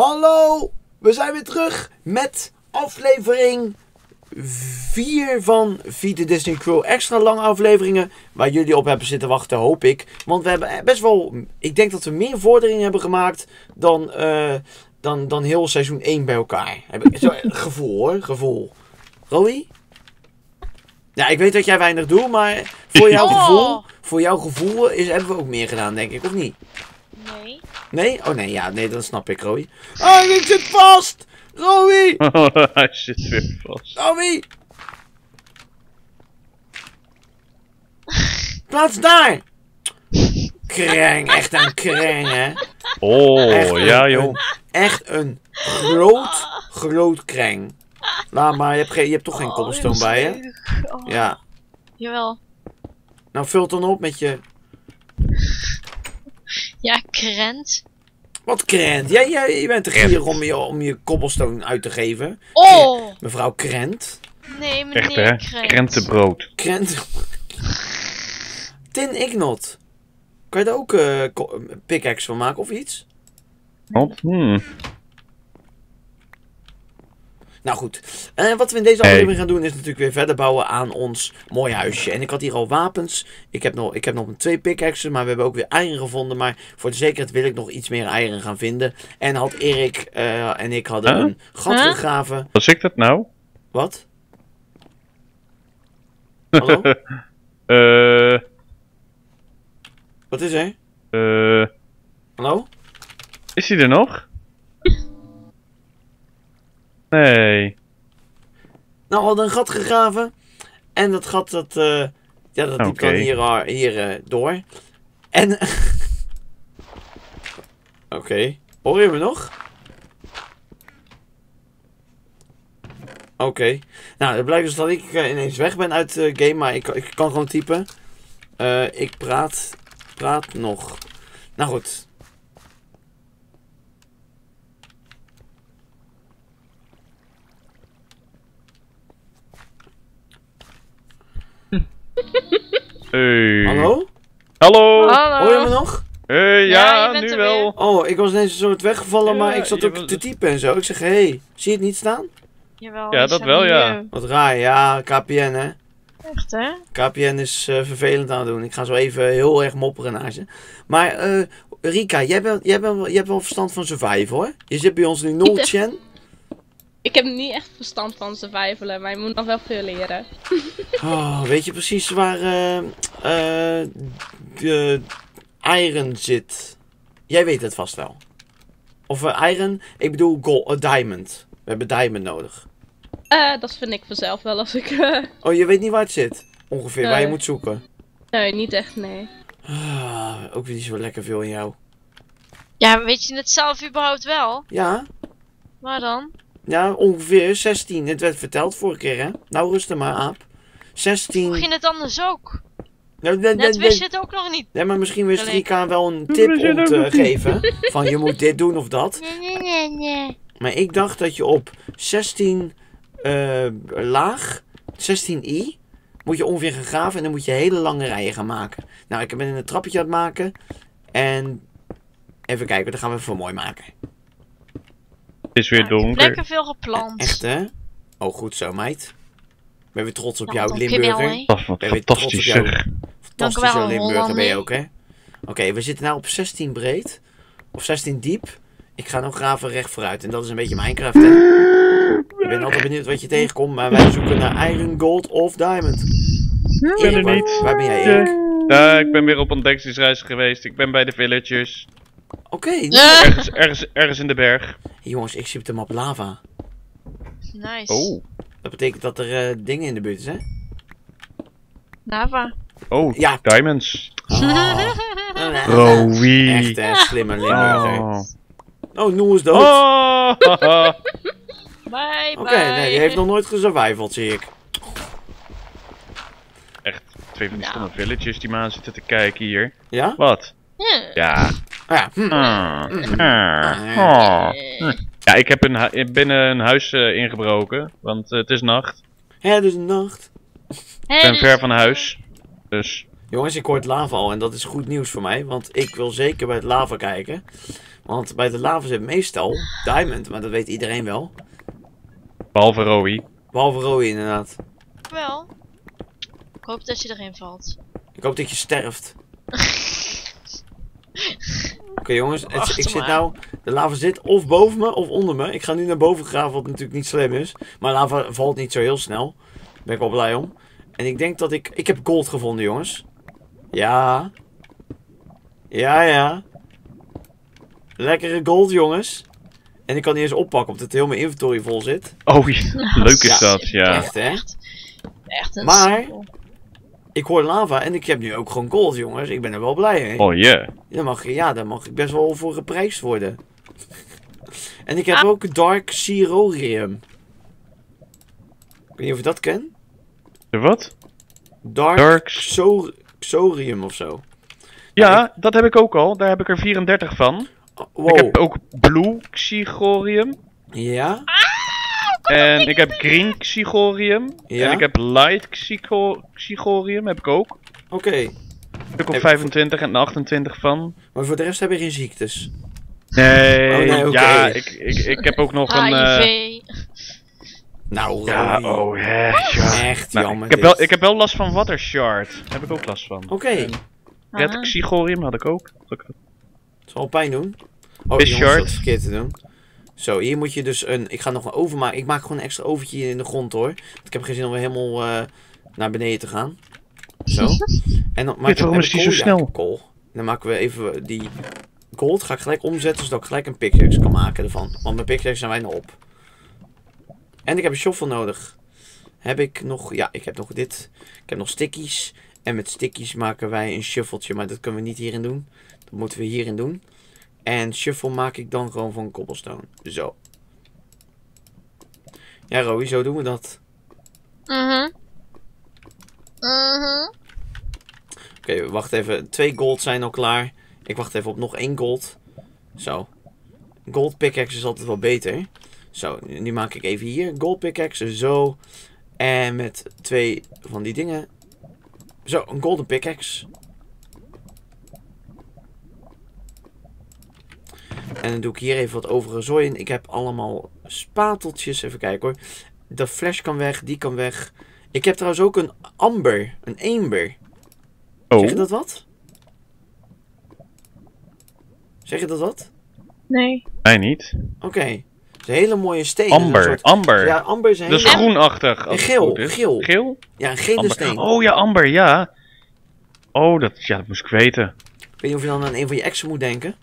Hallo, we zijn weer terug met aflevering 4 van Vita Disney Crew. Extra lange afleveringen waar jullie op hebben zitten wachten, hoop ik. Want we hebben best wel, ik denk dat we meer vorderingen hebben gemaakt dan heel seizoen 1 bij elkaar. Gevoel hoor, gevoel. Roy? Ja, ik weet dat jij weinig doet, maar voor jouw gevoel hebben we ook meer gedaan, denk ik, of niet? Nee. Nee? Oh nee, ja, nee, dat snap ik, Roy. Oh, ik zit vast! Roy! Oh, hij zit weer vast. Roy! Plaats daar! Kreng, echt een kreng, hè? Oh, echt ja, joh. Echt een groot kreng. Laat maar, je hebt toch geen cobblestone bij, hè? Oh. Ja. Jawel. Nou, vul het dan op met je... Ja, krent. Wat krent? Jij bent te gierig om je cobblestone uit te geven. Oh! Mevrouw Krent. Nee, meneer echt, hè? Krent. Krentenbrood. Krent. Tin ignot. Kan je daar ook pickaxe van maken of iets? Oh, Nou goed, wat we in deze aflevering gaan doen is natuurlijk weer verder bouwen aan ons mooi huisje. En ik had hier al wapens, ik heb nog 2 pickaxes, maar we hebben ook weer eieren gevonden. Maar voor de zekerheid wil ik nog iets meer eieren gaan vinden. En had Erik en ik hadden een gat gegraven. Was ik dat nou? Wat? Hallo? Wat is er? Hallo? Is hij er nog? Nee. Nou, we hadden een gat gegraven. En dat gat, dat liep dan hier door. En... Oké. Hoor je me nog? Oké. Nou, het blijkt dus dat ik ineens weg ben uit de game. Maar ik kan gewoon typen. Ik praat nog. Nou goed. Hey. Hallo? Hallo? Hallo? Hoor je me nog? Ja, nu wel. Weer. Oh, ik was ineens een soort weggevallen, maar ik zat ook te typen en zo. Ik zeg, hey, zie je het niet staan? Jawel. Ja, dat wel, ja. Wat raar, ja, KPN, hè? Echt, hè? KPN is vervelend aan het doen. Ik ga zo even heel erg mopperen naar ze. Maar, Rika, jij hebt wel verstand van survival, hoor. Je zit bij ons nu 0 chan. Ik heb niet echt verstand van survivalen, maar je moet nog wel veel leren. Oh, weet je precies waar de iron zit? Jij weet het vast wel. Of iron, ik bedoel gold, diamond. We hebben diamond nodig. Dat vind ik vanzelf wel als ik... Oh, je weet niet waar het zit? Ongeveer, waar je moet zoeken? Nee, niet echt, nee. Ook weer niet zo lekker veel in jou. Ja, weet je het zelf überhaupt wel? Ja. Waar dan? Ja, ongeveer 16. Het werd verteld vorige keer, hè? Nou, rustig maar, aap. 16. Ging het anders ook? Nou, net wist je het ook nog niet. Nee, maar misschien wist Rika wel een tip om te geven. Van, je moet dit doen of dat. Nee. Maar ik dacht dat je op 16 laag, 16i, moet je ongeveer gaan graven. En dan moet je hele lange rijen gaan maken. Nou, ik ben een trappetje aan het maken. En even kijken, dan gaan we even mooi maken. Is weer donker. Lekker veel geplant. Echt, hè? Oh, goed zo, meid. Ben weer trots op jou, Limburger. Fantastisch, zeg. Fantastisch, Limburger ben je ook, hè? Oké, we zitten nou op 16 breed. Of 16 diep. Ik ga nou graven recht vooruit. En dat is een beetje Minecraft, hè? Ik ben altijd benieuwd wat je tegenkomt, maar wij zoeken naar iron, gold of diamond. Ik ben er niet. Waar ben jij, Erik? Ik ben weer op ontdekkingsreis geweest. Ik ben bij de villagers. Oké. Ergens in de berg. Hey, jongens, ik zie op de map lava. Nice. Oh. Dat betekent dat er dingen in de buurt zijn, hè? Lava. Oh, ja. Diamonds. Oh. Rowie. Echt, hè? Slimme Limburger. Oh, Noe is dood. Oh. Bye, bye. Oké, nee, je heeft nog nooit gesurvivald, zie ik. Echt, 2 van die stomme villagers die me aan zitten te kijken hier. Ja? Wat? Ja. Ja. Ja, ik ben een huis ingebroken, want het is nacht. Het is nacht. Ik ben ver van huis, dus... Jongens, ik hoor het lava al en dat is goed nieuws voor mij, want ik wil zeker bij het lava kijken. Want bij de lava zit meestal diamond, maar dat weet iedereen wel. Behalve Rowie. Behalve Rowie, inderdaad. Wel. Ik hoop dat je erin valt. Ik hoop dat je sterft. Oké, jongens, ik zit nou... De lava zit of boven me of onder me. Ik ga nu naar boven graven, wat natuurlijk niet slim is. Maar lava valt niet zo heel snel. Daar ben ik wel blij om. En ik denk dat ik... Ik heb gold gevonden, jongens. Ja. Ja, ja. Lekkere gold, jongens. En ik kan die eens oppakken, omdat heel mijn inventory vol zit. Oh, ja. Leuk is dat, ja. Echt, hè? Echt een simpel. Ik hoor lava en ik heb nu ook gewoon gold, jongens. Ik ben er wel blij mee. Oh yeah. Ja, daar mag ik best wel voor geprijsd worden. En ik heb ook Dark Xyrorium. Ik weet niet of je dat kent. De wat? Dark Xorium of zo. Ja, dat heb ik ook al. Daar heb ik er 34 van. Wow. Ik heb ook Blue Xigorium. Ja. En ik heb Green Xigorium. Ja? En ik heb Light Xigorium, heb ik ook. Oké. Ik heb op 25 en 28 van. Maar voor de rest heb je geen ziektes. Nee, oh, nee, ja, ik heb ook nog een... Nou, ja, echt nou, jammer. Ik heb wel last van Water Shard. Daar heb ik ook last van. Oké. Red Xigorium had ik ook. Het zal pijn doen. Oh, jongens, dat is verkeerd te doen. Zo, hier moet je dus een... Ik ga nog een oven maken. Ik maak gewoon een extra oventje in de grond, hoor. Want ik heb geen zin om weer helemaal naar beneden te gaan. Zo. En dan maken we die zo snel? Kool. Dan maken we even die gold. Ga ik gelijk omzetten, zodat ik gelijk een pickaxe kan maken ervan. Want mijn pickaxe zijn wij nou op. En ik heb een shovel nodig. Heb ik nog... Ja, ik heb nog dit. Ik heb nog stickies. En met stickies maken wij een shoveltje. Maar dat kunnen we niet hierin doen. Dat moeten we hierin doen. En shuffle maak ik dan gewoon van cobblestone. Zo. Ja, Rowie, zo doen we dat. Oké, wacht even. 2 gold zijn al klaar. Ik wacht even op nog 1 gold. Zo. Gold pickaxe is altijd wel beter. Zo, nu maak ik even hier gold pickaxe. Zo. En met 2 van die dingen. Zo, een golden pickaxe. En dan doe ik hier even wat overige zooi in. Ik heb allemaal spateltjes. Even kijken hoor. De flash kan weg. Die kan weg. Ik heb trouwens ook een amber. Een eember. Oh. Zeg je dat wat? Zeg je dat wat? Nee. Nee, niet. Oké. Het is een hele mooie steen. Amber. Soort... Amber. Ja, amber is een hele... Dus groenachtig. En geel. Geel. Geel? Ja, een gele amber. Steen. Oh ja, amber. Ja. Oh, dat moest ik weten. Ik weet niet of je dan aan een van je exen moet denken.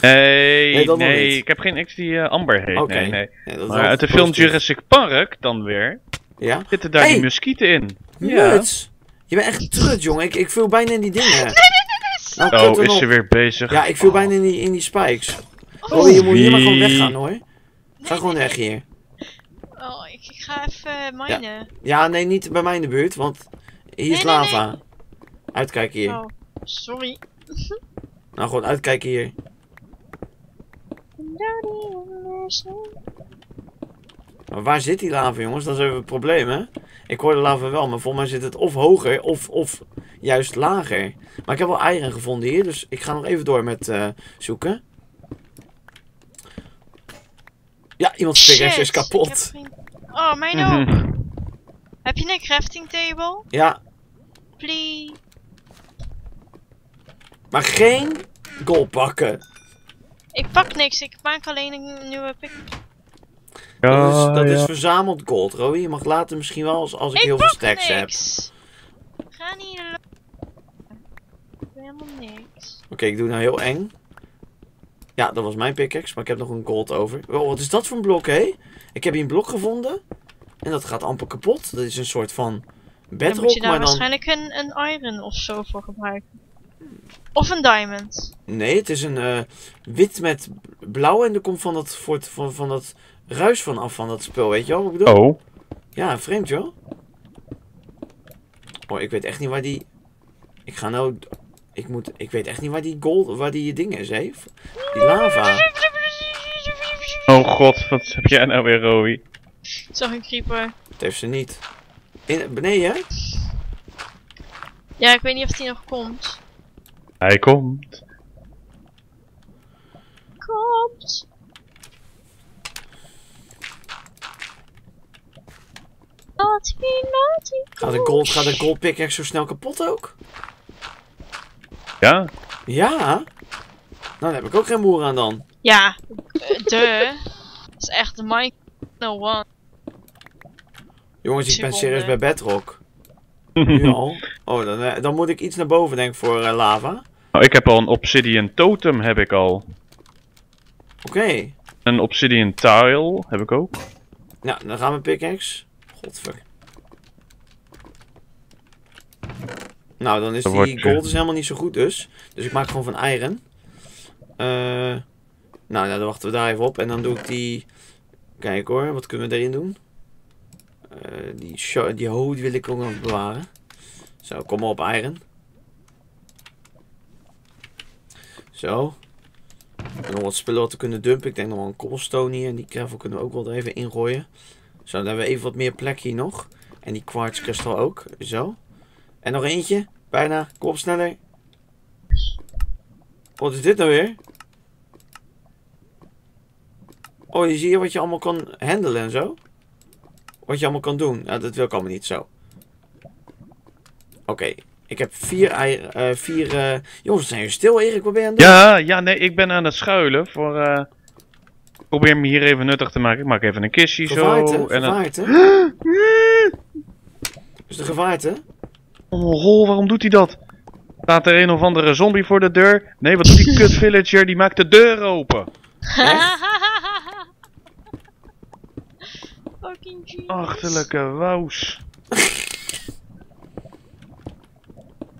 Nee, ik heb geen ex die Amber heet, nee. Ja, maar uit de film Jurassic Park, dan weer, zitten daar die muskieten in. Muts! Ja. Je bent echt trut, jongen. Ik viel bijna in die dingen. Nee. Nou, oh, is ze weer bezig. Ja, ik viel bijna in die spikes. Oh, je moet hier maar gewoon weggaan, hoor. Ga gewoon weg hier. Oh, ik ga even minen. Ja. Nee, niet bij mij in de buurt, want hier is lava. Uitkijk hier. Oh, sorry. Nou, gewoon uitkijken hier. Maar waar zit die lava, jongens? Dat is even het probleem, hè? Ik hoor de lava wel, maar volgens mij zit het of hoger of juist lager. Maar ik heb wel eieren gevonden hier, dus ik ga nog even door met zoeken. Ja, iemands pickaxe is kapot. Oh, mijn ook. Heb je een crafting table? Ja. Please. Maar geen gold pakken. Ik pak niks, ik maak alleen een nieuwe pick. Ja, dat is verzameld gold, Rowie. Je mag later misschien wel als ik heel veel stacks heb. Ga niet helemaal niks. Oké, ik doe nou heel eng. Ja, dat was mijn pickaxe, maar ik heb nog een gold over. Wow, wat is dat voor een blok, hé? Ik heb hier een blok gevonden. En dat gaat amper kapot. Dat is een soort van bedrock. Dan moet je daar waarschijnlijk een iron of zo voor gebruiken. Of een diamond. Nee, het is een wit met blauw en er komt van dat ruis van af van dat spul, weet je wel wat ik bedoel? Oh. Ja, vreemd joh. Oh, ik weet echt niet waar die... Ik ga nou... Ik weet echt niet waar die gold... Waar die ding is, hè? Die lava. Oh god, wat heb jij nou weer, Rowie? Zag een creeper. Dat heeft ze niet. Beneden, hè? Ja, ik weet niet of die nog komt. Hij komt. Gaat de gold pickaxe zo snel kapot ook? Ja. Ja? Nou, daar heb ik ook geen boer aan dan. Ja, de. Dat is echt de Minecraft 101. Jongens, ik ben serieus bij Bedrock. Nu al? Oh, dan moet ik iets naar boven denk voor lava. Nou, ik heb al een obsidian totem, heb ik al. Oké. Okay. Een obsidian tile, heb ik ook. Nou, dan gaan we pickaxe. Godver. Nou, dan is die gold dus helemaal niet zo goed dus. Dus ik maak gewoon van iron. Nou, dan wachten we daar even op. En dan doe ik die... Kijk hoor, wat kunnen we erin doen? Die hoed wil ik ook nog bewaren. Zo, kom maar op iron. Zo. En nog wat spullen wat we kunnen dumpen. Ik denk nog wel een cobblestone hier. En die gravel kunnen we ook wel er even ingooien. Zo, dan hebben we even wat meer plek hier nog. En die quartz kristal ook. Zo. En nog eentje. Bijna. Kom op, sneller. Wat is dit nou weer? Oh, je ziet hier wat je allemaal kan handelen en zo. Wat je allemaal kan doen. Nou, dat wil ik allemaal niet zo. Oké. Okay. Ik heb vier... Jongens, zijn jullie stil, Erik? Wat ben je aan het doen? Ja, nee. Ik ben aan het schuilen voor... Ik probeer me hier even nuttig te maken. Ik maak even een kistje gevaarte, zo. Gevaarte. En een... Is de gevaarte? Oh, waarom doet hij dat? Staat er een of andere zombie voor de deur? Nee, wat doet die kut villager? Die maakt de deur open. Fucking achterlijke wous.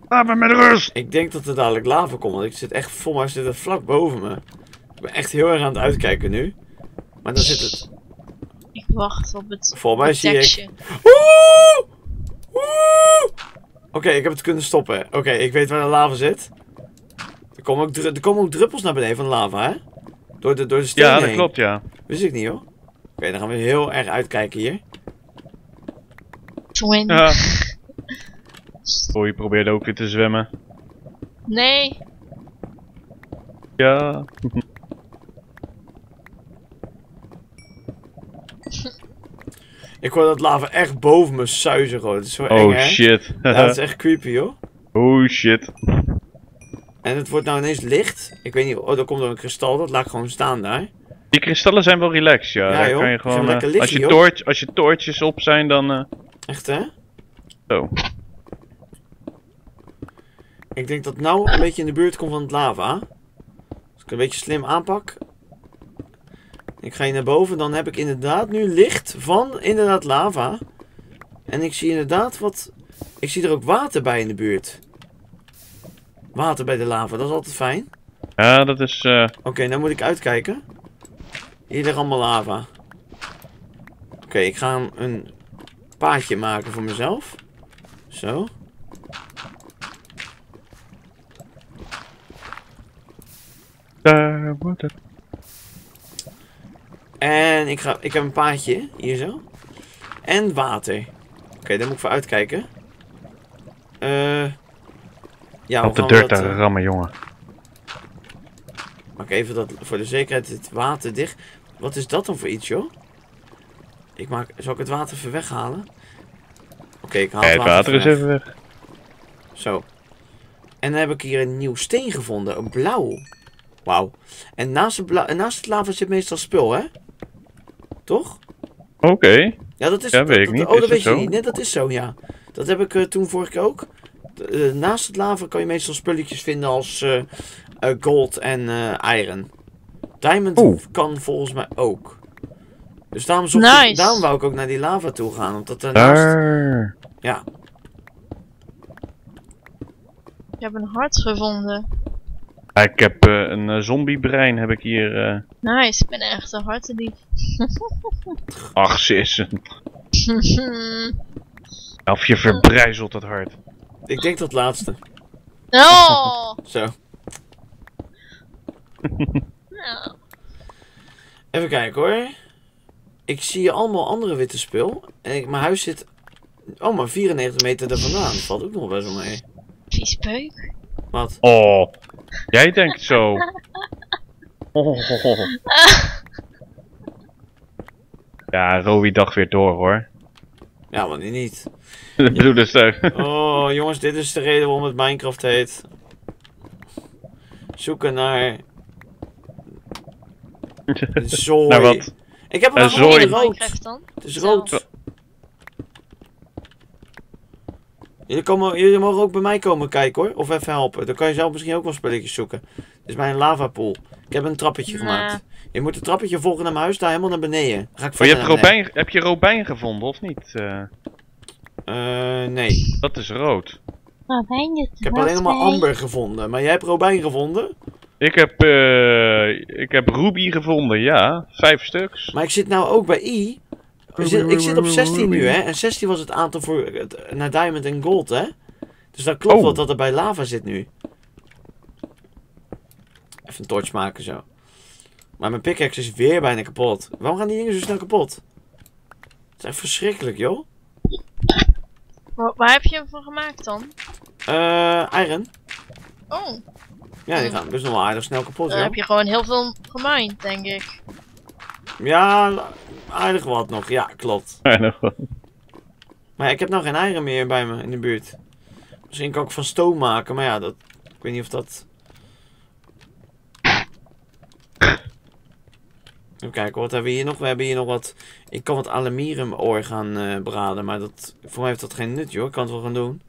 Laat me met rust. Ik denk dat er dadelijk lava komt. Want ik zit echt vol, maar zit er vlak boven me. Ik ben echt heel erg aan het uitkijken nu. Maar dan zit het. Ik wacht op het. Volgens mij zie ik. Oeh! Oeh! Oké, ik heb het kunnen stoppen. Oké, ik weet waar de lava zit. Er komen ook druppels naar beneden van de lava, hè? Door de stenen heen. Ja, dat klopt, ja. Wist ik niet, hoor. Oké, dan gaan we heel erg uitkijken hier. Swim. Ja. Oh, je probeerde ook weer te zwemmen. Nee. Ja. Ik hoor dat lava echt boven me suizen, gewoon. Dat is zo eng, hè? Oh shit. Ja, dat is echt creepy, joh. Oh shit. En het wordt nou ineens licht. Ik weet niet, oh, daar komt er een kristal, dat laat ik gewoon staan daar. Die kristallen zijn wel relaxed, ja. Ja, joh. Kan je gewoon, lichtje, als je toortjes op zijn, dan... Echt, hè? Zo. Ik denk dat nou een beetje in de buurt komt van het lava. Als ik een beetje slim aanpak... Ik ga hier naar boven, dan heb ik inderdaad nu licht van inderdaad lava. En ik zie inderdaad wat... Ik zie er ook water bij in de buurt. Water bij de lava, dat is altijd fijn. Ja, dat is... Oké, nou moet ik uitkijken. Hier ligt allemaal lava. Oké, ik ga een paadje maken voor mezelf. Zo. Daar wordt het. En ik heb een paadje, hier zo. En water. Oké, daar moet ik voor uitkijken. Ja, op de deur te rammen, jongen. Maak even dat, voor de zekerheid, het water dicht. Wat is dat dan voor iets, joh? Zal ik het water even weghalen? Oké, ik haal het water. Het water is even weg. Zo. En dan heb ik hier een nieuw steen gevonden, een blauw. Wauw. En naast het lava zit meestal spul, hè? Toch? Oké. Okay. Ja, dat is... Ja, weet ik niet. Oh, dat weet je niet. Nee, dat is zo, ja. Dat heb ik toen vorige keer ook. Naast het lava kan je meestal spulletjes vinden als gold en iron. Diamond kan volgens mij ook. Dus daarom wou ik ook naar die lava toe gaan. Omdat daarnaast... Ja. Ik heb een hart gevonden. Ik heb een zombiebrein, heb ik hier... Nice, ik ben echt een hartedief. Ach, sis. Of je verbrijzelt het hart. Ik denk dat laatste. Oh! Zo. Nou. Even kijken hoor. Ik zie allemaal andere witte spul. En mijn huis zit... Oh, maar 94 meter er vandaan. Dat valt ook nog best wel mee. Vies peuk. Wat? Oh, jij denkt zo. Oh. Ja, Rowie dacht weer door hoor. Ja, maar die niet. De bloederster. Oh, jongens, dit is de reden waarom het Minecraft heet. Zoeken naar... zooi. Naar wat? Ik heb hem gewoon in rood. Dan? Het is rood. Jullie mogen ook bij mij komen kijken hoor. Of even helpen. Dan kan je zelf misschien ook wel spulletjes zoeken. Dit is mijn lavapool. Ik heb een trappetje gemaakt. Je moet het trappetje volgen naar mijn huis, daar helemaal naar beneden. Dan ga ik heb je robijn gevonden of niet? Nee. Dat is rood. Ik heb alleen maar amber gevonden. Maar jij hebt robijn gevonden? Ik heb ruby gevonden, ja. 5 stuks. Maar ik zit nou ook bij I. Ik zit op 16 nu, hè. En 16 was het aantal voor naar diamond en gold, hè. Dus dat klopt wel dat er bij lava zit nu. Even een torch maken, zo. Maar mijn pickaxe is weer bijna kapot. Waarom gaan die dingen zo snel kapot? Het is echt verschrikkelijk, joh. Waar heb je hem van gemaakt dan? Iron. Oh. Ja, die gaan best nog wel aardig snel kapot. Dan heb je gewoon heel veel gemined, denk ik. Ja, aardig wat nog. Ja, klopt. Aardig wat. Maar ik heb nou geen iron meer bij me in de buurt. Misschien kan ik van stoom maken, maar ja, dat... Ik weet niet of dat... Even kijken, wat hebben we hier nog? We hebben hier nog wat... Ik kan wat aluminiumoor gaan braden, maar dat... Voor mij heeft dat geen nut, joh. Ik kan het wel gaan doen.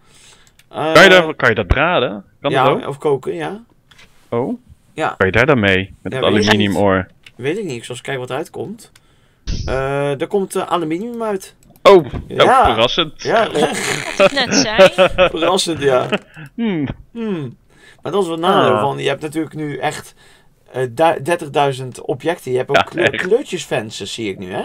Kan je dat braden? Kan dat ook? Of koken, ja. Oh? Ja. Kan je daar dan mee? Met het aluminiumoor? Weet ik niet, ik zal eens kijken wat eruit komt. Er komt aluminium uit. Oh, ja. Verrassend. Ja, dat net zei. Verrassend, ja. Maar dat is wat nadeel van. Je hebt natuurlijk nu echt 30.000 objecten. Je hebt ook kleurtjesvensters, zie ik nu, hè?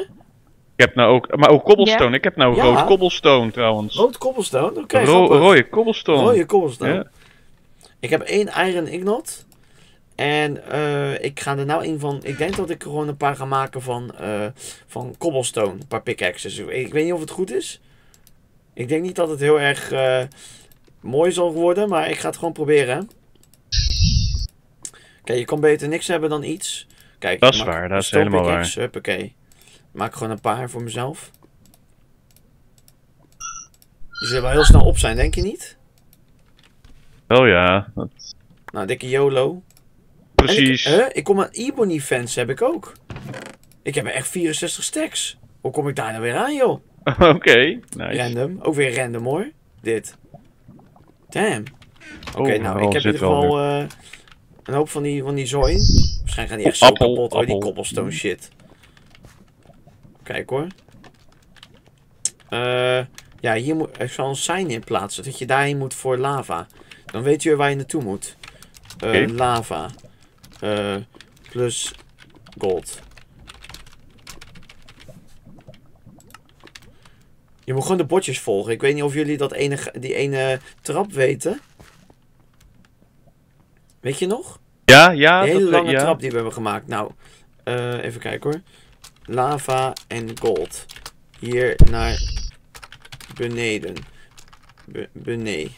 Ik heb nou ook, maar ook cobblestone. Yeah. Ik heb nou rood cobblestone trouwens. Rood cobblestone? Oké. Rode cobblestone. Rode cobblestone. Ja. Ik heb 1 iron ignot. En ik ga er nou een van... Ik denk dat ik er gewoon een paar ga maken van cobblestone. Een paar pickaxes. Ik weet niet of het goed is. Ik denk niet dat het heel erg mooi zal worden. Maar ik ga het gewoon proberen. Kijk, je kan beter niks hebben dan iets. Kijk, dat is waar. Dat is helemaal waar. Huppakee. Maak gewoon een paar voor mezelf. Die zullen wel heel snel op zijn, denk je niet? Wel ja. Dat... Nou, dikke YOLO. Precies. Ik kom aan Ebony fans, heb ik ook. Ik heb echt 64 stacks. Hoe kom ik daar nou weer aan, joh? Oké, nice. Random. Ook weer random, hoor. Dit. Damn. Oké, nou, ik heb in ieder geval een hoop van die zooi. Waarschijnlijk gaan die echt zo kapot, hoor. Die cobblestone shit. Kijk, hoor. Ja, hier moet... Ik zal een sign in plaatsen, dat je daarheen moet voor lava. Dan weet je waar je naartoe moet. Lava. Plus gold. Je moet gewoon de bordjes volgen. Ik weet niet of jullie die ene trap weten. Weet je nog? Ja, ja. De hele lange trap die we hebben gemaakt. Nou, even kijken hoor. Lava en gold. Hier naar beneden. Beneden.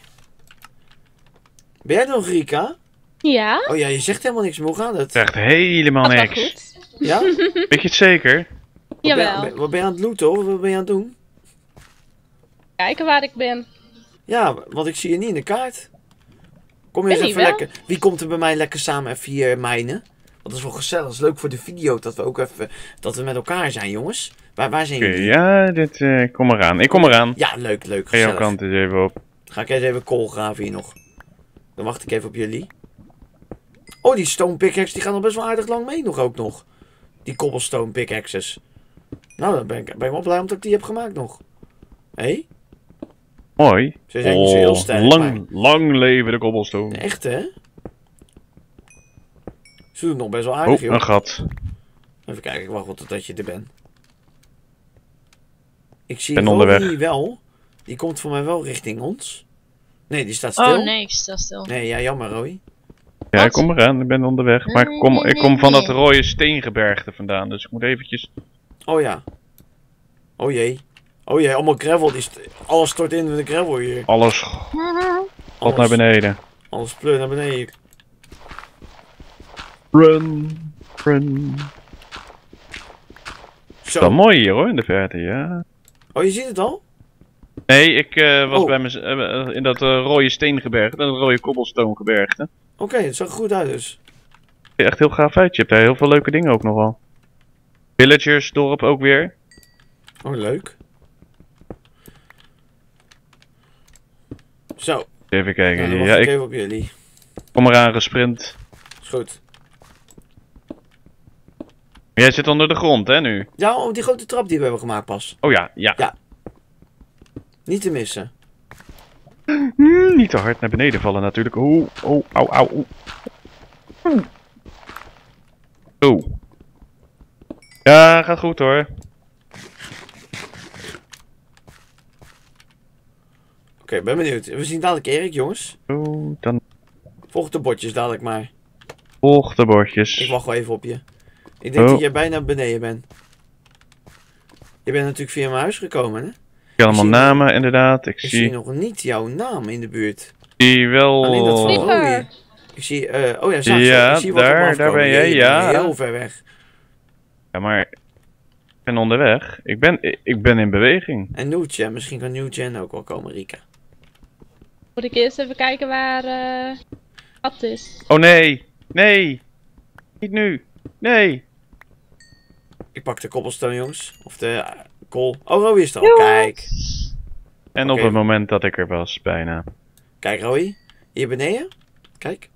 Ben jij nog Rika? Ja? Oh ja, je zegt helemaal niks, maar hoe gaat het? Zegt helemaal niks. Goed. Ja? Weet je het zeker? Jawel. Wat ben je aan het looten of wat ben je aan het doen? Kijken waar ik ben. Ja, want ik zie je niet in de kaart. Kom eens even lekker. Wie komt er bij mij lekker samen even hier mijnen? Want dat is wel gezellig, dat is leuk voor de video dat we ook even, dat we met elkaar zijn jongens. Waar zijn jullie? Ja, dit, kom eraan. Ik kom eraan. Ja, leuk, leuk, gezellig. Ga jouw kant eens even op. Ga ik eens even kool graven hier nog. Dan wacht ik even op jullie. Oh, die stone pickaxe, die gaan al best wel aardig lang mee nog. Die cobblestone pickaxes. Nou, dan ben ik wel blij omdat ik die heb gemaakt nog. Hé? Hey? Mooi. Ze zijn niet zo heel sterk. Lang leven de cobblestone. Echt, hè? Ze doen het nog best wel aardig, joh. Een gat. Even kijken, ik wacht wel totdat je er bent. Ik zie die wel. Die komt voor mij wel richting ons. Nee, die staat stil. Oh nee, ik sta stil. Nee, ja, jammer, Roy. Ja, ik kom eraan, ik ben onderweg. Maar ik kom van dat rode steengebergte vandaan, dus ik moet eventjes... Oh ja. Oh jee. Oh jee, allemaal gravel. Alles stort in met de gravel hier. Alles naar beneden. Alles pleur naar beneden. Run. Zo. Het is wel mooi hier hoor, in de verte, ja. Oh, je ziet het al? Nee, ik was bij mijn, in dat rode steengebergte, dat rode kobbelstoongebergte. Oké, het zag er goed uit dus. Echt heel gaaf uit, je hebt daar heel veel leuke dingen ook nogal. Villagersdorp ook weer. Oh, leuk. Zo. Even kijken. Ja, ja, ik even op jullie. Kom eraan gesprint. Is goed. Jij zit onder de grond, hè, nu? Ja, op die grote trap die we hebben gemaakt pas. Oh ja, ja. Ja. Niet te missen. Niet te hard naar beneden vallen natuurlijk. Oh, oh, au, au, au. Oh. Ja, gaat goed hoor. Oké, ben benieuwd. We zien dadelijk Erik, jongens. Oh, dan... Volg de bordjes dadelijk maar. Volg de bordjes. Ik wacht wel even op je. Ik denk dat jij bijna beneden bent. Je bent natuurlijk via mijn huis gekomen, hè? Ik zie allemaal namen, inderdaad. Ik zie nog niet jouw naam in de buurt. Ik zie wel... Alleen dat van Olie. Ik zie... oh ja, zacht, ja ik zie daar ben jij, ja. Heel ver weg. Ja, maar... Ik ben onderweg. Ik ben in beweging. En Newgen. Misschien kan Newgen ook wel komen, Rika. Moet ik eerst even kijken waar... Wat is? Oh nee! Nee! Niet nu! Nee! Ik pak de koppelstone, jongens. Of de... Kool. Oh, Roy is er al. Kijk. En op het moment dat ik er was, bijna. Kijk, Roy. Hier beneden. Kijk.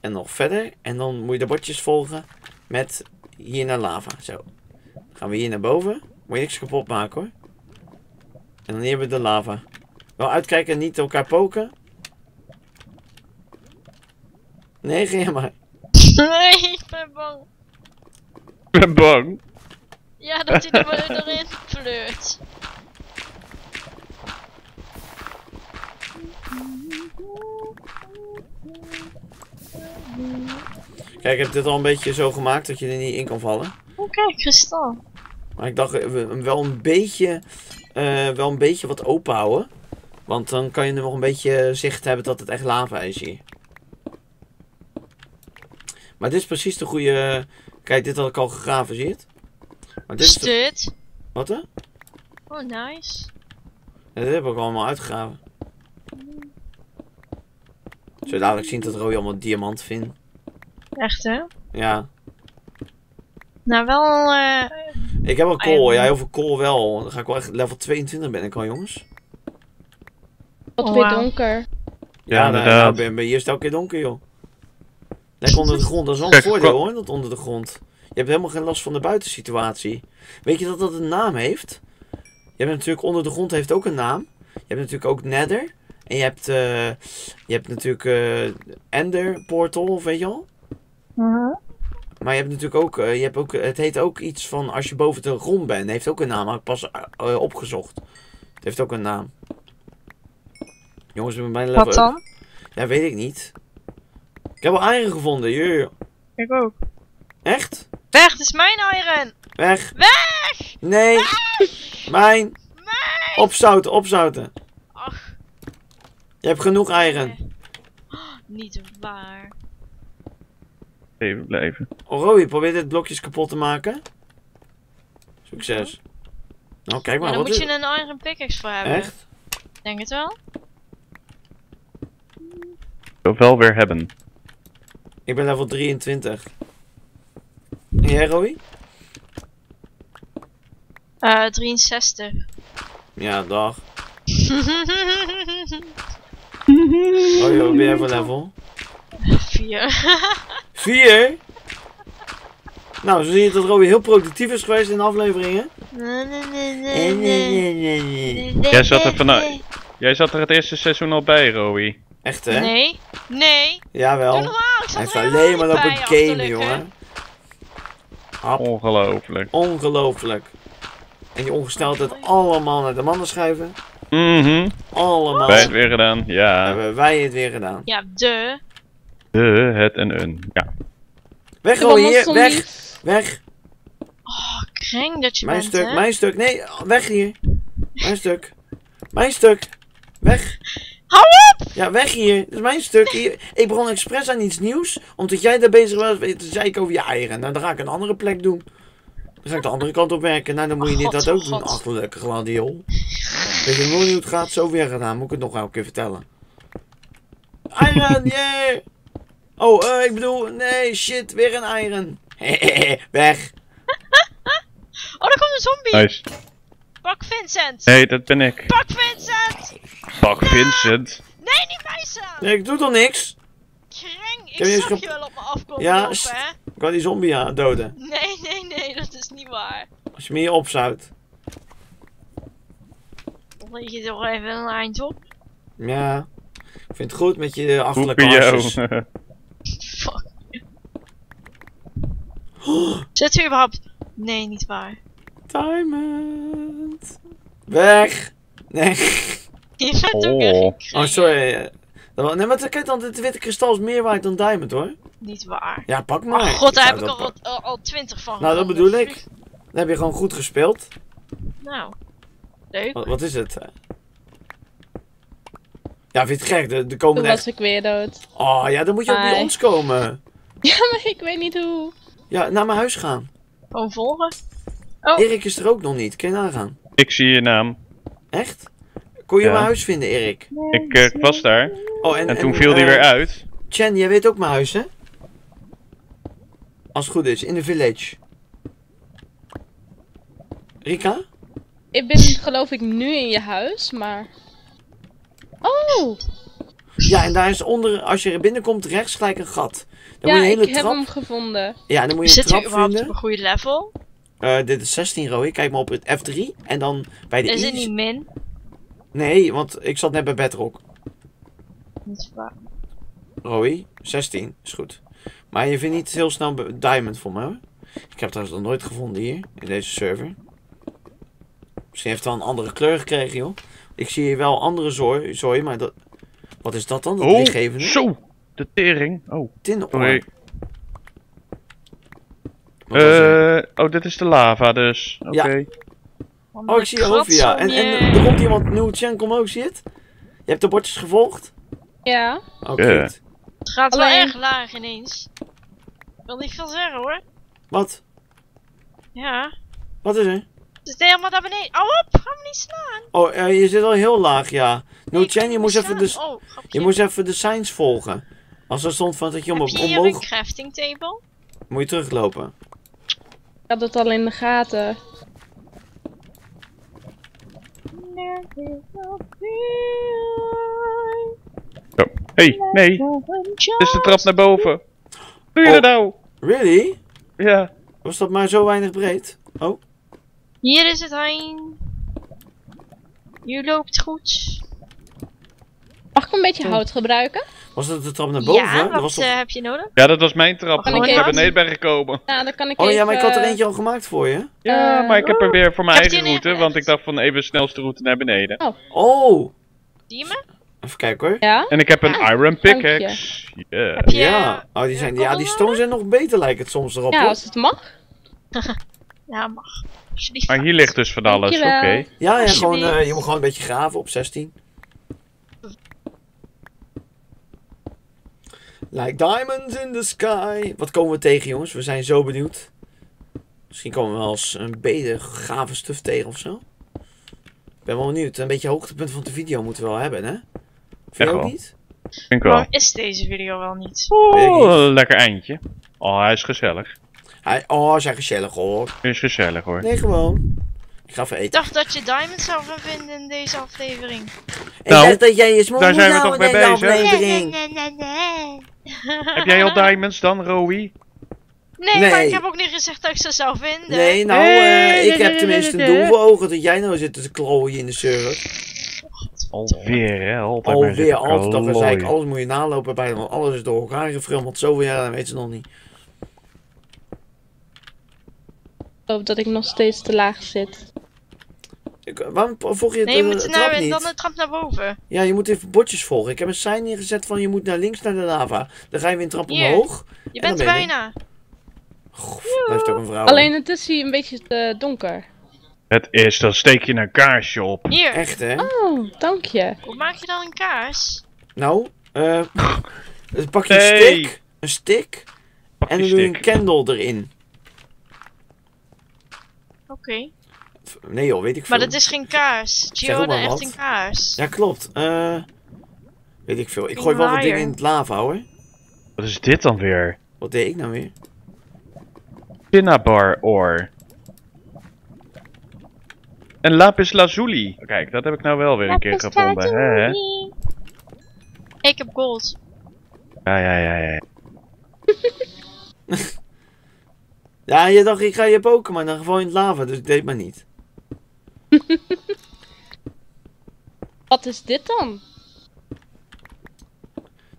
En nog verder. En dan moet je de bordjes volgen. Met hier naar lava. Zo. Dan gaan we hier naar boven. Moet je niks kapot maken, hoor. En dan hier hebben we de lava. Wel uitkijken, niet elkaar poken. Nee, ga je maar. Nee, ik ben bang. Ik ben bang. Ja, dat hij er doorheen flirt. Kijk, ik heb dit al een beetje zo gemaakt dat je er niet in kan vallen. Oh, kijk, kristal. Maar ik dacht hem wel een beetje wat open houden. Want dan kan je nog een beetje zicht hebben dat het echt lava is hier. Maar dit is precies de goede... Kijk, dit had ik al gegraven, zie je het? Maar dit is dit? Wat hè? Oh, nice. Ja, dit heb ik allemaal uitgegraven. Zul je dadelijk zien dat Roy allemaal diamant vindt. Echt hè? Ja. Nou wel... Ik heb wel kool, ja, heel veel kool wel. Dan ga ik wel echt level 22 ben ik al, jongens. Wat weer donker. Ja, inderdaad. Nou, ben je eerst elke keer donker, joh. Lekker onder de grond, dat is wel een voordeel hoor, dat onder de grond. Je hebt helemaal geen last van de buitensituatie. Weet je dat dat een naam heeft? Je hebt natuurlijk onder de grond heeft ook een naam. Je hebt natuurlijk ook Nether. En je hebt natuurlijk Ender Portal, of weet je al? Maar je hebt natuurlijk ook, het heet ook iets van als je boven de grond bent. Heeft ook een naam, had ik pas opgezocht. Het heeft ook een naam. Jongens, we zijn bijna level. Wat dan? Ja, weet ik niet. Ik heb al iron gevonden, joh. Ik ook. Echt? Weg, het is mijn iron! Weg! Weg! Nee! Weg! Mijn! Mijn! Opzouten, opzouten. Ach. Je hebt genoeg iron. Nee. Oh, niet waar. Even blijven. Oh, Roy, probeer dit blokjes kapot te maken. Succes. Nou, oh, kijk maar. Ja, dan moet je een iron pickaxe voor hebben. Echt? Denk het wel. Ik wil wel weer hebben. Ik ben level 23. En jij, Roy? 63. Ja, dag. Oh, joh, ben jij voor level? 4. 4? Nou, zo zie je dat Roy heel productief is geweest in de afleveringen. Jij zat er vanuit. Jij zat er het eerste seizoen al bij, Roy. Echt hè? Nee, nee. Jawel. Doe normaal, ik zat hij heeft alleen maar op een game, jongen. Ongelooflijk. Ongelooflijk. En die ongesteldheid allemaal naar de mannen schuiven. Allemaal. Wij het weer gedaan, ja. Hebben wij het weer gedaan. Ja, de. De, het en een, ja. Weg, Roy, hier, weg, niet. Weg. Oh, kreng dat je mijn bent, stuk, hè? Mijn stuk, nee, weg hier. Mijn stuk. Mijn stuk. Weg. Hou op! Ja, weg hier. Dat is mijn stuk. Hier. Ik begon expres aan iets nieuws. Omdat jij daar bezig was, zei ik over je eieren. Nou, dan ga ik een andere plek doen. Dan ga ik de andere kant op werken. Nou, dan moet je niet dat ook doen, achterlijke gladiool. Weet je nooit hoe het gaat? Zo weer gedaan. Moet ik het nog elke keer vertellen. Iron, yeah! Oh, ik bedoel, nee, shit, weer een iron. Weg. Oh, daar komt een zombie. Nice. Pak Vincent. Nee, dat ben ik. Pak Vincent. Pak Vincent. Nee, niet mij zo. Nee, ik doe toch niks. Kreng, ik zag je wel op me afkomen lopen, hè. Ik kan die zombie doden. Nee, nee, nee, dat is niet waar. Als je me hier opzout. Dan leg je toch even een eind op. Ja. Ik vind het goed met je achterlijke hartjes. Fuck. Zit u überhaupt? Nee, niet waar. Diamond. Weg. Nee. Je bent ook echt. Oh, sorry. Nee, maar kijk dan, dit witte kristal is meer waard dan diamond, hoor. Niet waar. Ja, pak maar. Oh god, daar heb ik al 20 van. Nou, dat bedoel ik. Dan heb je gewoon goed gespeeld. Nou. Leuk. Wat is het? Ja, vind je het gek? Er komen toen echt... was ik weer dood. Oh ja, dan moet je ook bij ons komen. Ja, maar ik weet niet hoe. Ja, naar mijn huis gaan. Gewoon volgen. Oh. Erik is er ook nog niet. Kun je nagaan? Ik zie je naam. Echt? Kon je mijn huis vinden, Erik? Nee, ik was daar. Oh, en toen viel die weer uit. Chen, jij weet ook mijn huis, hè? Als het goed is, in de village. Rika? Ik ben geloof ik nu in je huis, maar... Oh! Ja, en daar is onder, als je er binnenkomt, rechts gelijk een gat. Dan moet je een hele trap... heb hem gevonden. Ja, dan moet je een trap vinden. Zit u überhaupt op een goede level? Dit is 16, Roy. Kijk maar op het F3. En dan bij de is het niet min? Nee, want ik zat net bij Bedrock. Dat is waar. Roy, 16. Is goed. Maar je vindt niet heel snel diamond voor me, hoor. Ik heb trouwens nog nooit gevonden hier, in deze server. Misschien heeft het wel een andere kleur gekregen, joh. Ik zie hier wel andere zooi, maar dat... Wat is dat dan? Dat lichtgevende? Zo! De tering. Oh. Tinoor. Nee. Oh, dit is de lava dus. Oké. Okay. Ja. Oh, ik zie Ovia. En er komt iemand nieuw. Chen, kom ook, zie je het? Je hebt de bordjes gevolgd? Ja. Oké. Het gaat wel erg laag ineens. Ik wil niet veel zeggen, hoor. Wat? Ja. Wat is er? Het is helemaal naar beneden. Hou op, ga me niet slaan. Oh, je zit al heel laag, ja. Nootjen, je moest even de signs volgen. Als er stond van dat je omhoog... Heb je hier een crafting table? Moet je teruglopen. Ik had het al in de gaten. Hé, nee. Dit is de trap naar boven. Doe je dat nou? Really? Ja. Was dat maar zo weinig breed? Oh. Hier is het heen. Je loopt goed. Mag ik een beetje hout gebruiken? Was dat de trap naar boven? Ja, wat was heb je nodig? Ja, dat was mijn trap toen ik naar beneden ben gekomen. Ja, dan kan ik even... ja, maar ik had er eentje al gemaakt voor je. Ja, maar ik heb er weer voor mijn eigen route, want ik dacht van even snelste route naar beneden. Oh! Zie je me? Even kijken, hoor. Ja? En ik heb een iron pickaxe. Yeah. Heb je, oh, die zijn, die stones zijn nog beter, lijkt het soms erop. Ja, als het mag. Ja, mag. Maar hier ligt dus van alles, oké. Ja, gewoon, je moet gewoon een beetje graven op 16. Like diamonds in the sky. Wat komen we tegen, jongens? We zijn zo benieuwd. Misschien komen we wel eens een beter gave stuf tegen of zo. Ik ben wel benieuwd. Een beetje hoogtepunt van de video moeten we wel hebben, hè? Vind je ook niet? Vind ik wel. Maar is deze video wel niet? Oh, lekker eindje. Oh, hij is gezellig. Zijn gezellig, hoor. Is gezellig, hoor. Nee, gewoon. Ik ga even eten. Ik dacht dat je diamonds zou gaan vinden in deze aflevering. Nou, ik dacht dat jij je daar zijn we toch mee bezig. Nee. Heb jij al diamonds dan, Rowie? Nee, maar ik heb ook niet gezegd dat ik ze zou vinden. Nee, nou, ik heb tenminste een doel voor ogen dat jij nou zit te klooien in de server. Alweer, hè? Alweer, altijd. Dat was eigenlijk alles moet je nalopen bij, want alles is door elkaar gefrummeld. Zoveel jaar weet ze nog niet. Ik hoop dat ik nog steeds te laag zit. Waarom volg je de trap niet? Nee, je moet dan de trap naar boven. Ja, je moet even bordjes volgen. Ik heb een sign neergezet van je moet naar links naar de lava. Dan ga je weer een trap omhoog. Je bent er bijna. Gof, blijft ook een vrouw. Alleen het is hier een beetje te donker. Het is, dan steek je een kaarsje op. Hier. Echt, hè? Oh, dank je. Hoe maak je dan een kaars? Nou, pak je een stick. En dan doe je een candle erin. Oké. Nee joh, weet ik veel. Maar dat is geen kaars. Gio had echt een kaars. Ja, klopt. Weet ik veel. Ik gooi wel wat dingen in het lava, hoor. Wat is dit dan weer? Wat deed ik nou weer? Pinnabar ore. En lapis lazuli. Kijk, dat heb ik nou wel weer lapis een keer gevonden. Hè? Ik heb gold. Ja. Ja, je dacht ik ga je Pokémon dan gewoon in het lava, dus ik deed maar niet. Wat is dit dan?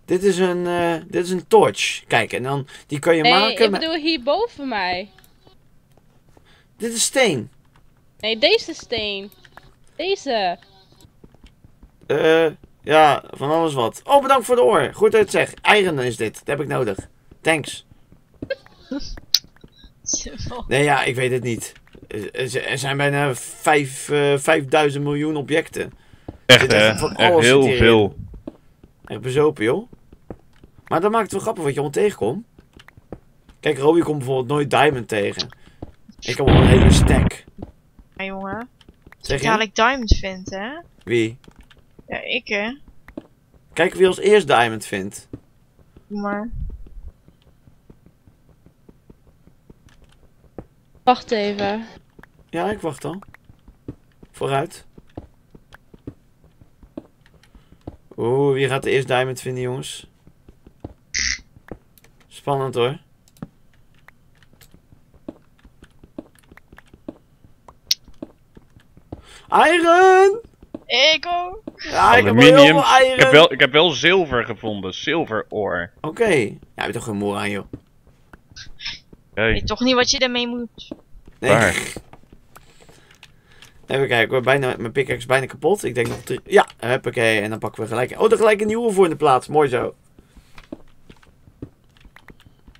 Dit is een torch. Kijk, en dan die kan je maken. Ik bedoel hier boven mij. Dit is steen. Nee, deze steen. Deze. Ja, van alles wat. Oh, bedankt voor de oor. Goed dat je het zegt. Iron is dit. Dat heb ik nodig. Thanks. Nee, ja, ik weet het niet. Er zijn bijna 5000 miljoen objecten. Echt, echt heel veel. Echt bezopen, joh. Maar dat maakt het wel grappig wat je allemaal tegenkomt. Kijk, Robbie komt bijvoorbeeld nooit diamond tegen. Ik heb al een hele stack. Ja, jongen. Zeg je? Ja, ik diamond vind, hè? Wie? Ja, ik, hè. Kijk wie als eerst diamond vindt. Maar... Wacht even. Ja, ik wacht al. Vooruit. Oeh, wie gaat de eerste diamond vinden, jongens? Spannend, hoor. Iron! Ik ook! Ja, ik heb wel heel veel iron. Ik heb wel zilver gevonden. Zilver ore. Oké. Ja, heb je toch geen moer aan, joh. Hey. Ik weet toch niet wat je daarmee moet. Nee. Waar? Even kijken, hoor. Bijna, mijn pickaxe is bijna kapot. Ik denk nog drie... Ja, huppakee. En dan pakken we gelijk... Oh, er gelijk een nieuwe voor in de plaats. Mooi zo.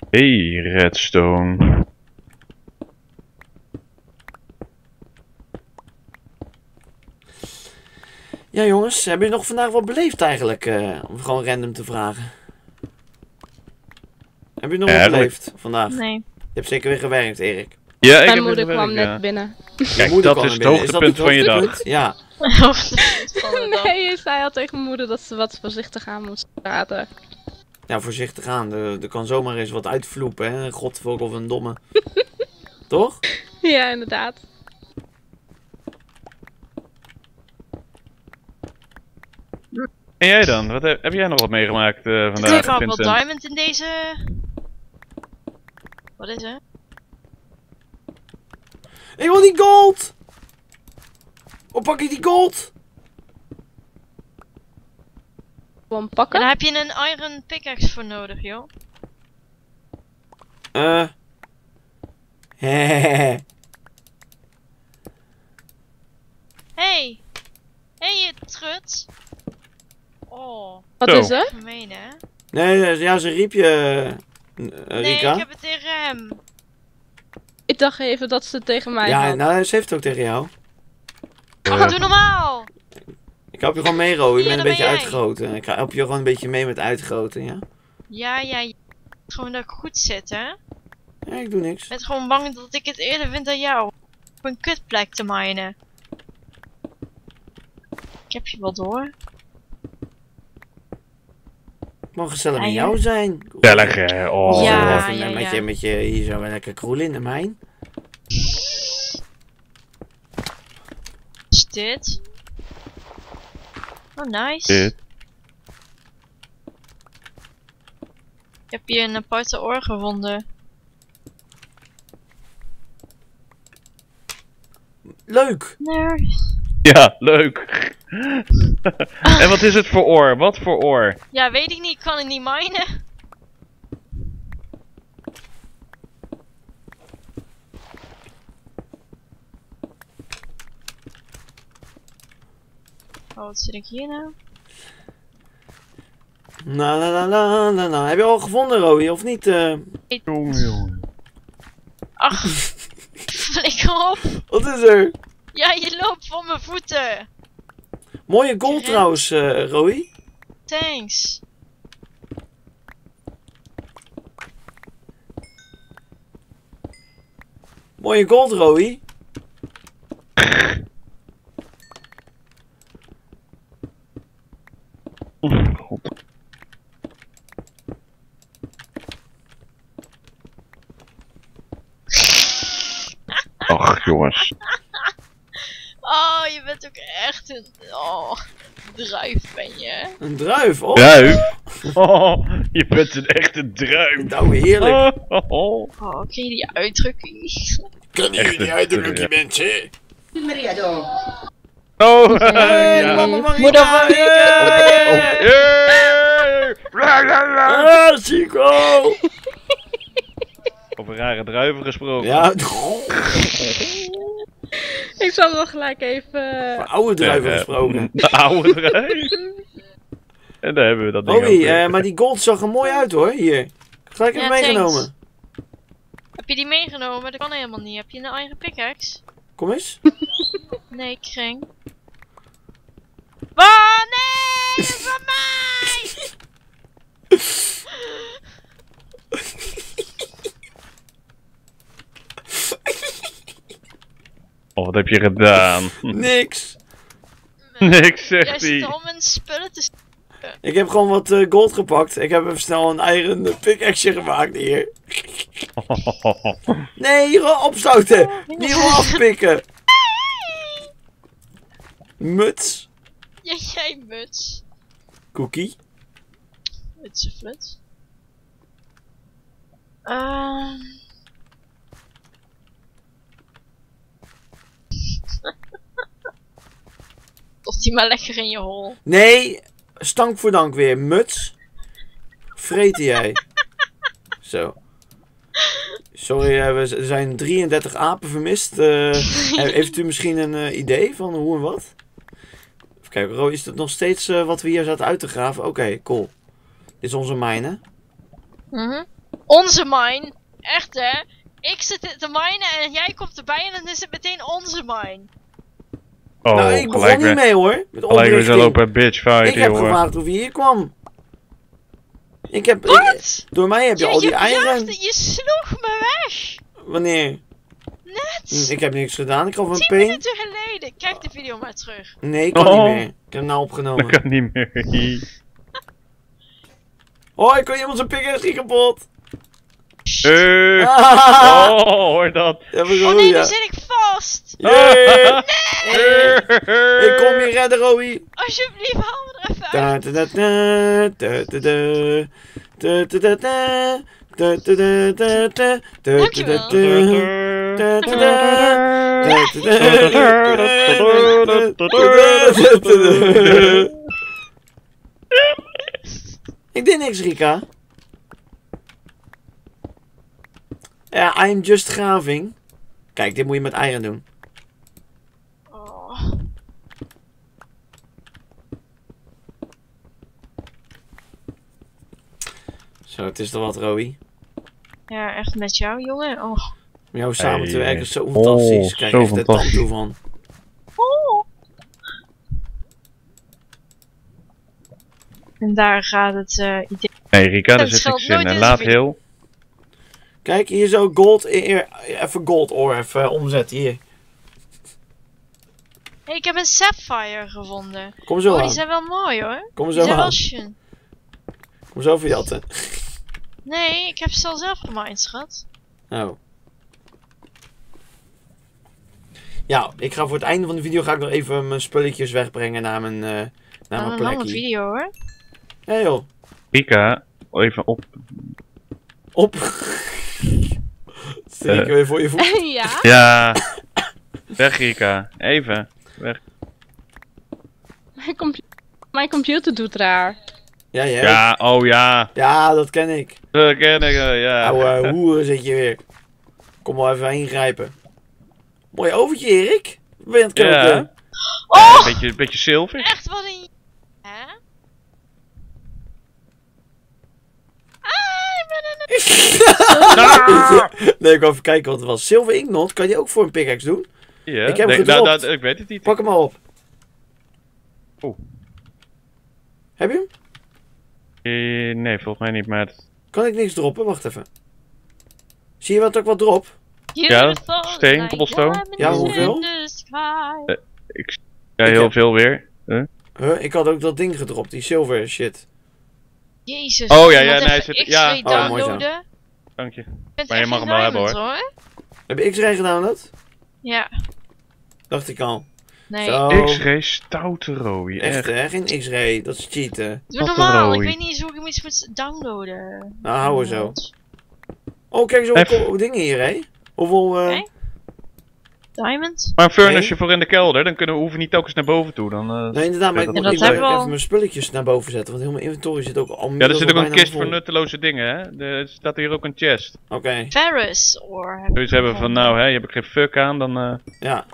Hey, redstone. Ja, jongens. Hebben jullie nog vandaag wat beleefd eigenlijk? Om gewoon random te vragen. Heb je nog wat beleefd vandaag? Nee. Je hebt zeker weer gewerkt, Erik. Ja, mijn moeder kwam net binnen. Kijk, dat is het hoogtepunt van je dag. Ja. Nee, zij had tegen mijn moeder dat ze wat voorzichtig aan moest praten. Ja, voorzichtig aan. Er kan zomaar eens wat uitvloepen, hè. Godverdomme of een domme. Toch? Ja, inderdaad. En jij dan? Wat heb jij nog wat meegemaakt vandaag? Ik heb wel diamond in deze... Wat is er? Ik wil die gold! Oh, pak je die gold? Gewoon pakken? En daar heb je een iron pickaxe voor nodig, joh. Hey! Hey, je trut! Oh. Wat is er? Gemeen, hè? Nee, ja, ze riep je... Nee, Rika? Ik heb het tegen hem. Ik dacht even dat ze het tegen mij had. Ja, nou, ze heeft het ook tegen jou. Oh, doe normaal! Ik help je gewoon mee, Ro. Je bent een beetje uitgegoten. Ik help je gewoon een beetje mee met uitgoten, ja? Ja. Je bent gewoon dat ik goed zit, hè? Ja, ik doe niks. Ik ben gewoon bang dat ik het eerder vind dan jou. Op een kutplek te minen. Ik heb je wel door. Het mag gezellig met jou zijn. Ja, lekker. Oh, ja, ja. Met je hier zo lekker kroelen in de mijn. Is dit? Oh, nice. Dit. Ik heb hier een aparte oor gevonden. Leuk! Nee. Ja, leuk. En wat is het voor oor? Wat voor oor? Ja, weet ik niet. Ik kan het niet minen. Oh, wat zit ik hier nou? Na la la la la la. Heb je al gevonden, Roy, of niet? Jongen. Ach, flikker op. Wat is er? Ja, je loopt voor mijn voeten. Mooie gold trouwens, Roy. Thanks. Mooie gold, Roy. echt, jongens. Oh, je bent ook echt een... Oh, druif ben je. Een druif? Oh. Druif? Oh, je bent een echte druif. Nou, heerlijk. Oh, oh. Oh, ken je die uitdrukking? Ken je die uitdrukking, mensen? Mariado. Oh, moeder van Maria! Chico! Over rare druiven gesproken. Ja. Ik zal wel gelijk even... Over oude druiven gesproken. De oude druiven? En daar hebben we dat ding. Oei, maar die gold zag er mooi uit, hoor. Hier. Gelijk even meegenomen. Heb je die meegenomen? Dat kan helemaal niet. Heb je een eigen pickaxe? Kom eens. Nee, kring. Oh nee, van mij! Oh, wat heb je gedaan? Niks. Niks, zegt hij. Om mijn spullen te sturen. Ik heb gewoon wat gold gepakt. Ik heb even snel een eigen pickaxe gemaakt hier. Nee, hier opstoten. Niet afpikken. Muts. Ja, jij muts. Cookie. Mutsenflut. Of die maar lekker in je hol. Nee, stank voor dank weer. Muts. Vreten jij. Zo. Sorry, we zijn 33 apen vermist. Heeft u misschien een idee van hoe en wat? Even kijken, Ro, is dat nog steeds wat we hier zaten uit te graven? Oké, cool. Dit is onze mine, hè? Onze mine? Echt, hè? Ik zit te minen en jij komt erbij en dan is het meteen onze mine. Oh, nou, ik begon niet mee, hoor. Gelijk we zo lopen bitch fight, ik heb gevraagd of je hier kwam. Ik heb... Wat? Door mij heb je al die eieren... Je sloeg me weg! Wanneer? Net! Ik heb niks gedaan, ik gaf een 10 minuten geleden! Kijk de video maar terug. Nee, ik kan niet meer. Ik heb hem nou opgenomen. Ik kan niet meer. Oh, ik kon iemand zijn pickaxe kapot! Oh, hoor dat! Ja, oh nee, daar zit ik vast! Nee! Ik kom je redden, Rowie! Alsjeblieft, haal me er even uit! Dankjewel! Ik deed niks, Rika. Ja, I'm just graving. Kijk, dit moet je met eieren doen. Oh. Zo, het is er wat, Rowie. Ja, echt met jou, jongen. Oh. Met jou samen te werken is zo fantastisch. Kijk, echt de tand toe van. Oh. En daar gaat het idee. Nee, Rika, daar zit niks in. Laat heel. Kijk, hier zo gold, even gold ore, even omzetten, hier. Hey, ik heb een sapphire gevonden. Kom zo aan. Die zijn wel mooi, hoor. Kom zo aan. Kom zo voor jatten. Nee, ik heb ze al zelf gemaakt, schat. Oh. Ja, ik ga voor het einde van de video ga ik nog even mijn spulletjes wegbrengen naar mijn plekje. Naar een lange video, hoor. Hé, joh. Rika, even op... Stel ik weer voor je voet. Ja? Ja. Weg, Rika. Even. Weg. Mijn computer doet raar. Ja, jij? Ja, oh ja. Ja, dat ken ik. Dat ken ik, ja. Ouwe hoeren zit je weer. Kom maar even ingrijpen. Mooi overtje, Erik. Ben je aan het koken? Oh! Ja, een beetje zilver. Echt wat een... Nee, ik wil even kijken wat het was. Zilver inknot, kan je ook voor een pickaxe doen? Ja, ik heb hem gedropt. Ik weet het niet. Pak hem al op. Oeh. Heb je hem? Nee, volgens mij niet, maar... Kan ik niks droppen? Wacht even. Zie je wat ook wat drop? Ja, steen, cobblestone. Ja, hoeveel? Ik ja, heel veel weer. Ik had ook dat ding gedropt, die zilver shit. Jezus, oh ja, ja, nee, hij zit... Ja, oh, mooi zo. Dank je. Maar je mag hem wel hebben, hoor. Heb je X-ray gedaan, dat? Ja. Dacht ik al. Nee. X-ray stouterooi. Echt hè? Geen X-ray, dat is cheaten. Doe normaal, ik weet niet eens hoe ik iets moet downloaden. Nou, hou er zo. Oh, kijk eens hoeveel dingen hier, hè? Hoeveel... Nee? Diamond? Maar een furnace voor in de kelder, dan kunnen we hoeven niet telkens naar boven toe. Dan, nee, inderdaad, maar ik moet even mijn spulletjes naar boven zetten, want heel mijn inventory zit ook al... Ja, er zit ook een kist voor nutteloze dingen, hè? Er staat hier ook een chest. Oké. Ferris, or... Zoiets hebben van, nou hè, heb ik geen fuck aan, dan... Ja.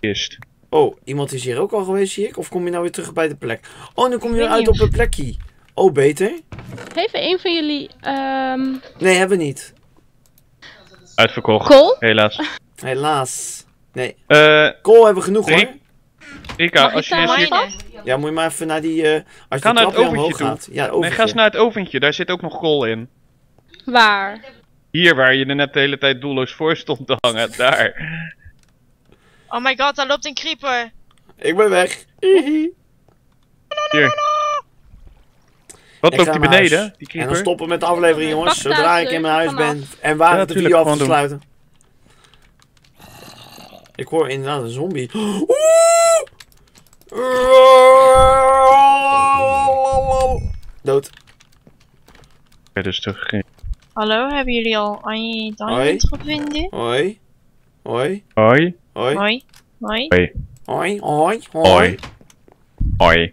Kist. Oh, iemand is hier ook al geweest, zie ik? Of kom je nou weer terug bij de plek? Oh, nu kom je uit op een plekje. Oh, beter. Heeft een van jullie... Nee, hebben we niet. Uitverkocht. Kool? Helaas. Helaas. Nee. Kool hebben we genoeg hoor. Rika, als je eens... Ja, moet je maar even naar die... als je naar het oventje gaat. Ja, nee, ga eens naar het oventje. Daar zit ook nog kool in. Waar? Hier, waar je er net de hele tijd doelloos voor stond te hangen. Daar. Oh my god, daar loopt een creeper. Ik ben weg. Hier. Wat loopt die beneden? Die creeper? En dan stoppen met de aflevering jongens. Zodra ik in mijn huis ben. En waar het de video af te sluiten. Ik hoor inderdaad een zombie. Dood. Ja, dus toch geen... Hallo, hebben jullie al diamond gevonden? Hoi. Hoi. Hoi. Hoi. Hoi. Hoi. Hoi. Hoi. Hoi. Hoi. Hoi.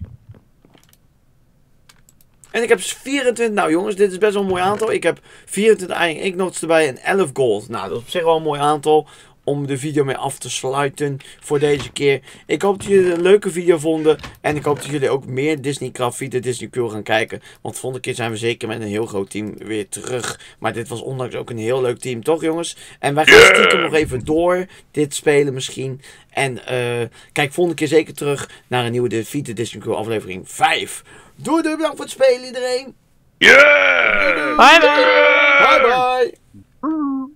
En ik heb 24, nou jongens, dit is best wel een mooi aantal. Ik heb 24 iron ignots erbij en 11 gold. Nou, dat is op zich wel een mooi aantal om de video mee af te sluiten voor deze keer. Ik hoop dat jullie een leuke video vonden. En ik hoop dat jullie ook meer Disneycraft Vita Disney Crew gaan kijken. Want volgende keer zijn we zeker met een heel groot team weer terug. Maar dit was ondanks ook een heel leuk team, toch jongens? En wij gaan stiekem nog even door dit spelen misschien. En kijk volgende keer zeker terug naar een nieuwe Vita Disney Crew aflevering 5. Doei, bedankt voor het spelen iedereen. Yeah! Bye bye! Bye bye!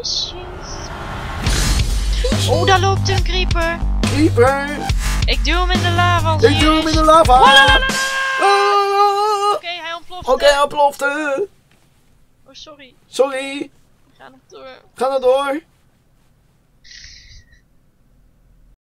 Issues. Oh, daar loopt een creeper. Creeper. Ik duw hem in de lava. Ik duw hem in de lava. Oké, hij ontplofte. Oké, hij ontplofte. Oh, sorry. Sorry. Ga nog door. Ga nog door.